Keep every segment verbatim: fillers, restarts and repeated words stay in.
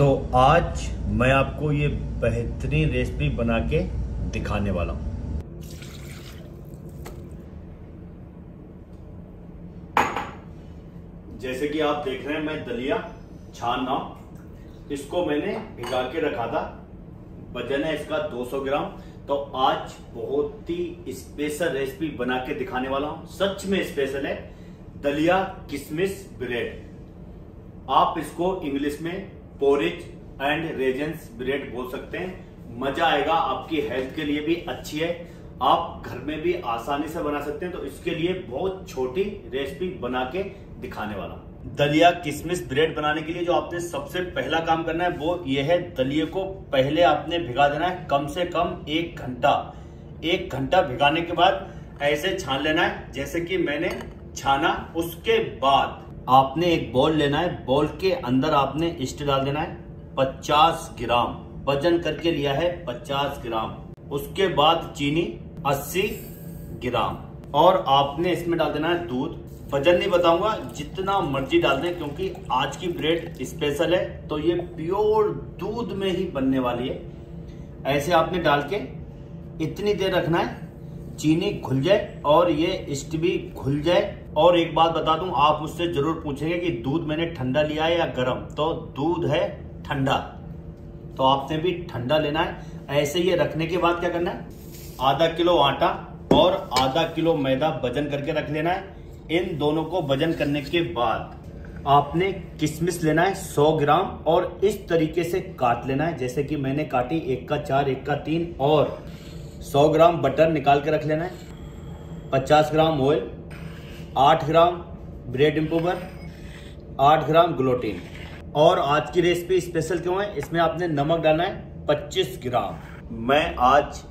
तो आज मैं आपको ये बेहतरीन रेसिपी बना के दिखाने वाला हूँ। जैसे कि आप देख रहे हैं मैं दलिया छान रहा हूँ। इसको मैंने भिगा के रखा था। वजन है इसका दो सौ ग्राम। तो आज बहुत ही स्पेशल रेसिपी बना के दिखाने वाला हूँ। सच में स्पेशल है, दलिया किशमिश ब्रेड। आप इसको इंग्लिश में पोरिज एंड रेजेंस ब्रेड बोल सकते हैं। मजा आएगा, आपकी हेल्थ के लिए भी अच्छी है। आप घर में भी आसानी से बना सकते हैं। तो इसके लिए बहुत छोटी रेसिपी बना के दिखाने वाला हूं। दलिया किशमिश ब्रेड बनाने के लिए जो आपने सबसे पहला काम करना है वो ये है, दलिये को पहले आपने भिगा देना है कम से कम एक घंटा। एक घंटा भिगाने के बाद ऐसे छान लेना है जैसे कि मैंने छाना। उसके बाद आपने एक बॉल लेना है, बॉल के अंदर आपने इस्ट डाल देना है पचास ग्राम। वजन करके लिया है पचास ग्राम। उसके बाद चीनी अस्सी ग्राम और आपने इसमें डाल देना है दूध। वजन नहीं बताऊंगा, जितना मर्जी डाल दें क्योंकि आज की ब्रेड स्पेशल है तो ये प्योर दूध में ही बनने वाली है। ऐसे आपने डाल के इतनी देर रखना है चीनी घुल जाए और ये इस्ट भी घुल जाए। और एक बात बता दूं, आप मुझसे जरूर पूछेंगे कि दूध मैंने ठंडा लिया है या गर्म। तो दूध है ठंडा, तो आपने भी ठंडा लेना है। ऐसे ये रखने के बाद क्या करना है, आधा किलो आटा और आधा किलो मैदा वजन करके रख लेना है। इन दोनों को वजन करने के बाद आपने किशमिश लेना है सौ ग्राम और इस तरीके से काट लेना है जैसे कि मैंने काटी, एक का चार एक का तीन। और सौ ग्राम बटर निकाल के रख लेना है, पचास ग्राम ऑयल, आठ ग्राम ब्रेड इम्प्रूवर, आठ ग्राम ग्लूटेन। और आज की रेसिपी स्पेशल क्यों है, इसमें आपने नमक डालना है पच्चीस ग्राम। मैं आज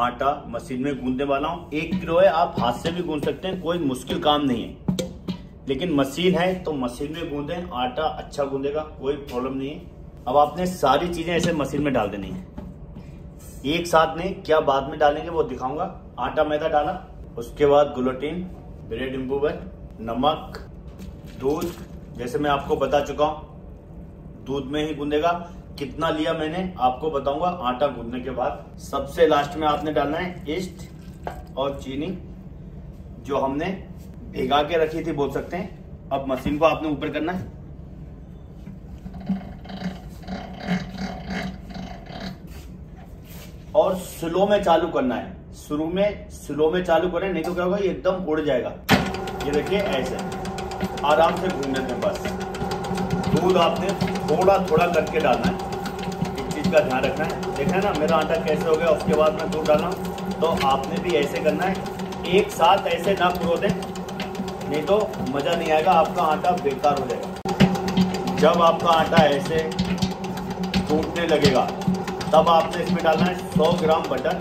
आटा मशीन में गूंदने वाला हूँ। एक किलो है, आप हाथ से भी गूंद सकते हैं, कोई मुश्किल काम नहीं है। लेकिन मशीन है तो मशीन में गूंदें, आटा अच्छा गूंदेगा, कोई प्रॉब्लम नहीं है। अब आपने सारी चीजें ऐसे मशीन में डाल देनी है, एक साथ नहीं। क्या बाद में डालेंगे वो दिखाऊंगा। आटा मैदा डाला, उसके बाद ग्लूटेन, ब्रेड इम्प्रूवर, नमक, दूध। जैसे मैं आपको बता चुका हूँ दूध में ही गूंदेगा। कितना लिया मैंने आपको बताऊंगा आटा गूंदने के बाद। सबसे लास्ट में आपने डालना है ईस्ट और चीनी जो हमने भिगा के रखी थी बोल सकते हैं। अब मशीन को आपने ऊपर करना है। और स्लो में चालू करना है। शुरू में स्लो में चालू करें, नहीं तो क्या होगा ये एकदम उड़ जाएगा। ये देखिए ऐसे आराम से भूनने दें बस। दूध आपने थोड़ा थोड़ा करके डालना है, एक चीज़ का ध्यान रखना है। देखना ना मेरा आटा कैसे हो गया, उसके बाद मैं दूध डाला हूँ। तो आपने भी ऐसे करना है, एक साथ ऐसे ना पिरो दें, नहीं तो मज़ा नहीं आएगा, आपका आटा बेकार हो जाएगा। जब आपका आटा ऐसे टूटने लगेगा तब आपने इसमें डालना है सौ ग्राम बटर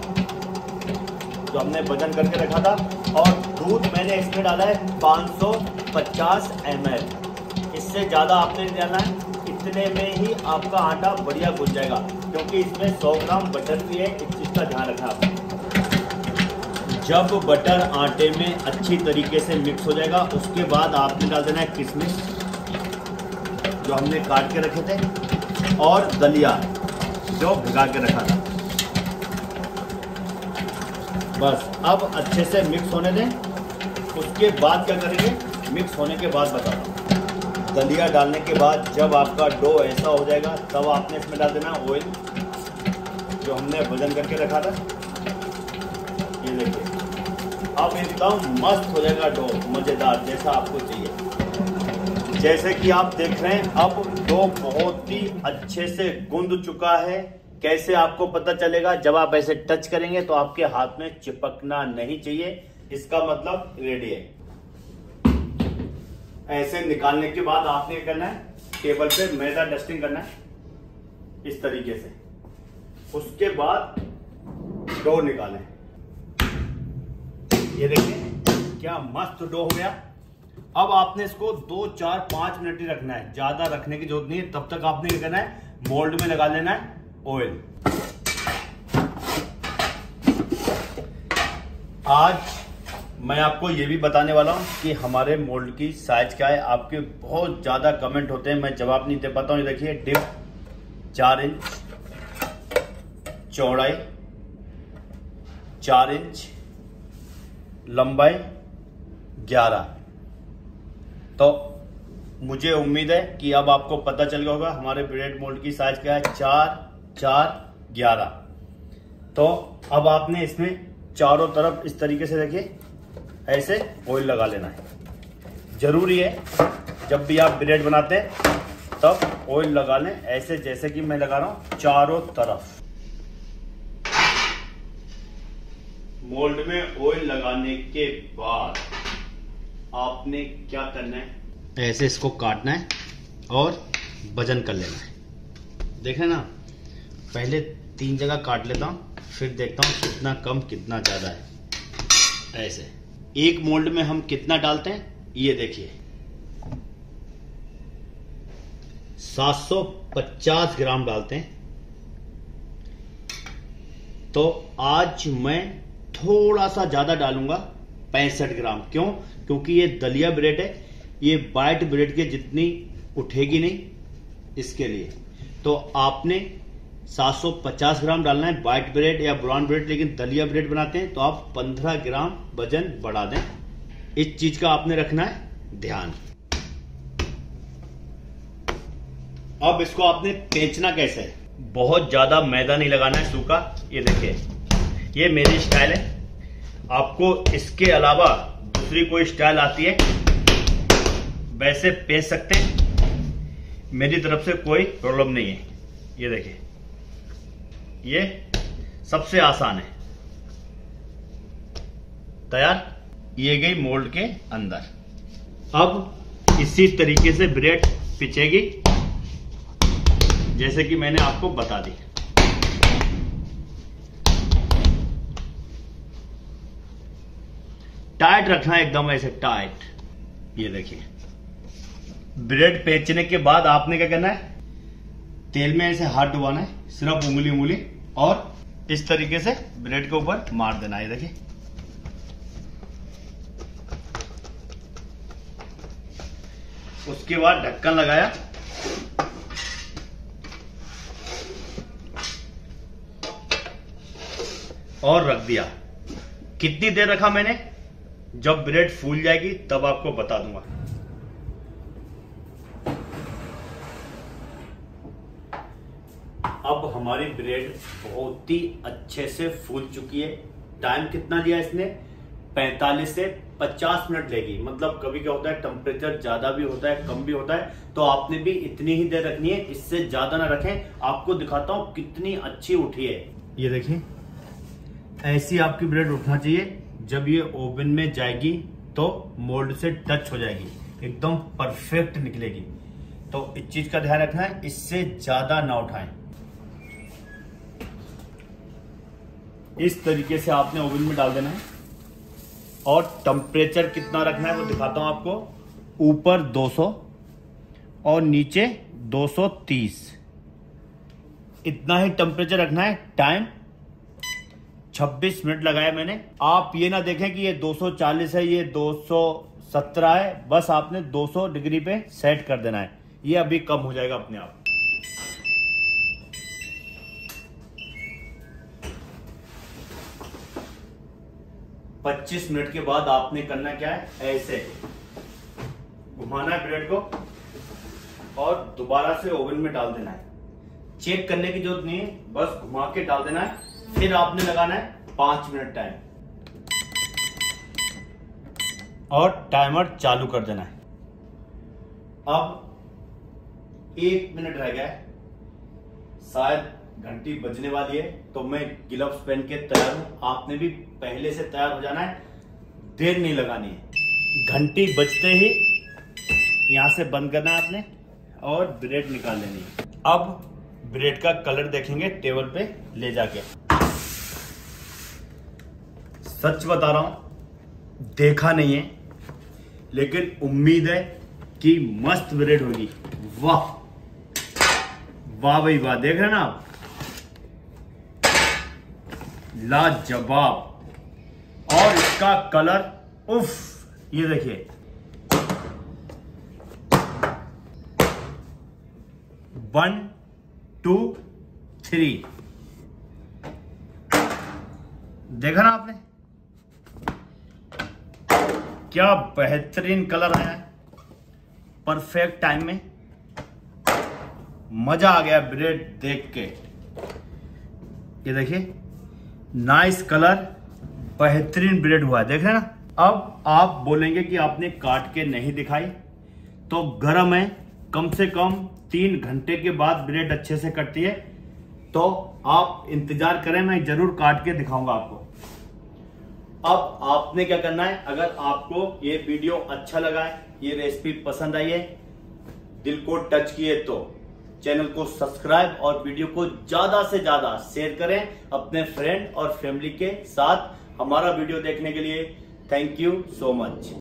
जो हमने वजन करके रखा था। और दूध मैंने इसमें डाला है पाँच सौ पचास एम एल। इससे ज़्यादा आपने नहीं डालना है, इतने में ही आपका आटा बढ़िया घुल जाएगा क्योंकि इसमें सौ ग्राम बटर भी है। इस चीज़ का ध्यान रखना आपको। जब बटर आटे में अच्छी तरीके से मिक्स हो जाएगा उसके बाद आपने डाल देना है किशमिश जो हमने काट के रखे थे और दलिया जो भिगा के रखा था। बस अब अच्छे से मिक्स होने दें। उसके बाद क्या करेंगे, मिक्स होने के बाद बताओ। दलिया डालने के बाद जब आपका डो ऐसा हो जाएगा तब आपने इसमें डाल देना ऑयल जो हमने वजन करके रखा था। ये देखिए अब एकदम मस्त हो जाएगा डो, मज़ेदार, जैसा आपको चाहिए। जैसे कि आप देख रहे हैं अब डो बहुत ही अच्छे से गूंद चुका है। कैसे आपको पता चलेगा, जब आप ऐसे टच करेंगे तो आपके हाथ में चिपकना नहीं चाहिए। इसका मतलब रेडी है। ऐसे निकालने के बाद आपने क्या करना है, टेबल पे मैदा डस्टिंग करना है इस तरीके से। उसके बाद डो निकालें। ये देखिए क्या मस्त डो हो गया। अब आपने इसको दो चार पांच मिनट ही रखना है, ज्यादा रखने की जरूरत नहीं है। तब तक आपने क्या करना है, मोल्ड में लगा लेना है ऑयल। आज मैं आपको ये भी बताने वाला हूँ कि हमारे मोल्ड की साइज क्या है। आपके बहुत ज़्यादा कमेंट होते हैं, मैं जवाब नहीं दे पाता हूँ। ये देखिए डिप चार इंच चौड़ाई, चार इंच लंबाई, ग्यारह। तो मुझे उम्मीद है कि अब आपको पता चल गया होगा हमारे ब्रेड मोल्ड की साइज क्या है, चार चार ग्यारह। तो अब आपने इसमें चारों तरफ इस तरीके से देखिए ऐसे ऑयल लगा लेना है। जरूरी है जब भी आप ब्रेड बनाते हैं तब ऑयल लगा लें, ऐसे जैसे कि मैं लगा रहा हूं चारों तरफ। मोल्ड में ऑयल लगाने के बाद आपने क्या करना है, ऐसे इसको काटना है और वजन कर लेना है। देखें ना, पहले तीन जगह काट लेता हूं, फिर देखता हूं कितना कम कितना ज्यादा है। ऐसे एक मोल्ड में हम कितना डालते हैं ये देखिए, सात सौ पचास ग्राम डालते हैं। तो आज मैं थोड़ा सा ज्यादा डालूंगा, पैंसठ ग्राम। क्यों? क्योंकि ये दलिया ब्रेड है, ये बाइट ब्रेड के जितनी उठेगी नहीं, इसके लिए। तो आपने सात सौ पचास ग्राम डालना है बाइट ब्रेड या ब्राउन ब्रेड, लेकिन दलिया ब्रेड बनाते हैं तो आप पंद्रह ग्राम वजन बढ़ा दें। इस चीज का आपने रखना है ध्यान। अब इसको आपने बेचना कैसे है, बहुत ज्यादा मैदा नहीं लगाना है, सूखा। ये देखिए, ये मेरी स्टाइल है। आपको इसके अलावा दूसरी कोई स्टाइल आती है वैसे बेच सकते हैं, मेरी तरफ से कोई प्रॉब्लम नहीं है। ये देखिए, ये सबसे आसान है। तैयार, ये गई मोल्ड के अंदर। अब इसी तरीके से ब्रेड पिचेगी जैसे कि मैंने आपको बता दी। टाइट रखना है एकदम, ऐसे टाइट। ये देखिए, ब्रेड बेचने के बाद आपने क्या करना है, तेल में ऐसे हाथ डुबाना है, सिर्फ उंगली उंगली, और इस तरीके से ब्रेड के ऊपर मार देना है। ये देखिए, उसके बाद ढक्कन लगाया, और रख दिया। कितनी देर रखा मैंने, जब ब्रेड फूल जाएगी तब आपको बता दूंगा। अब हमारी ब्रेड बहुत ही अच्छे से फूल चुकी है। टाइम कितना लिया इसने, पैंतालीस से पचास मिनट लेगी। मतलब कभी क्या होता है, टेम्परेचर ज्यादा भी होता है कम भी होता है, तो आपने भी इतनी ही देर रखनी है, इससे ज्यादा ना रखें। आपको दिखाता हूं कितनी अच्छी उठी है। ये देखिए, ऐसी आपकी ब्रेड उठना चाहिए। जब ये ओवन में जाएगी तो मोल्ड से टच हो जाएगी, एकदम परफेक्ट निकलेगी। तो इस चीज का ध्यान रखना है, इससे ज्यादा ना उठाएं। इस तरीके से आपने ओवन में डाल देना है। और टेम्परेचर कितना रखना है वो दिखाता हूं आपको। ऊपर दो सौ और नीचे दो सौ तीस, इतना ही टेम्परेचर रखना है। टाइम छब्बीस मिनट लगाया मैंने। आप ये ना देखें कि ये दो सौ चालीस है, ये दो सौ सत्रह है, बस आपने दो सौ डिग्री पे सेट कर देना है। ये अभी कम हो जाएगा अपने आप। पच्चीस मिनट के बाद आपने करना क्या है, ऐसे घुमाना है ब्रेड को और दोबारा से ओवन में डाल देना है। चेक करने की जरूरत नहीं है, बस घुमा के डाल देना है। फिर आपने लगाना है पांच मिनट टाइम और टाइमर चालू कर देना है। अब एक मिनट रह गया है, शायद घंटी बजने वाली है, तो मैं ग्लव्स पहन के तैयार हूं। आपने भी पहले से तैयार हो जाना है, देर नहीं लगानी है। घंटी बजते ही यहां से बंद करना है आपने और ब्रेड निकाल लेनी है। अब ब्रेड का कलर देखेंगे, टेबल पे ले जाके। सच बता रहा हूं, देखा नहीं है, लेकिन उम्मीद है कि मस्त ब्रेड होगी। वाह वाह भाई वाह, देख रहे ना आप, लाजवाब। और इसका कलर उफ, ये देखिए, वन टू थ्री। देखा ना आपने क्या बेहतरीन कलर आया है, परफेक्ट टाइम में। मजा आ गया ब्रेड देख के। ये देखिए नाइस कलर, बेहतरीन ब्रेड हुआ है, देख रहे हैं ना। अब आप बोलेंगे कि आपने काट के नहीं दिखाई, तो गर्म है, कम से कम तीन घंटे के बाद ब्रेड अच्छे से कटती है, तो आप इंतजार करें, मैं जरूर काट के दिखाऊंगा आपको। अब आपने क्या करना है, अगर आपको ये वीडियो अच्छा लगा है, ये रेसिपी पसंद आई है, दिल को टच किए, तो चैनल को सब्सक्राइब और वीडियो को ज्यादा से ज्यादा शेयर करें अपने फ्रेंड और फैमिली के साथ। हमारा वीडियो देखने के लिए थैंक यू सो मच।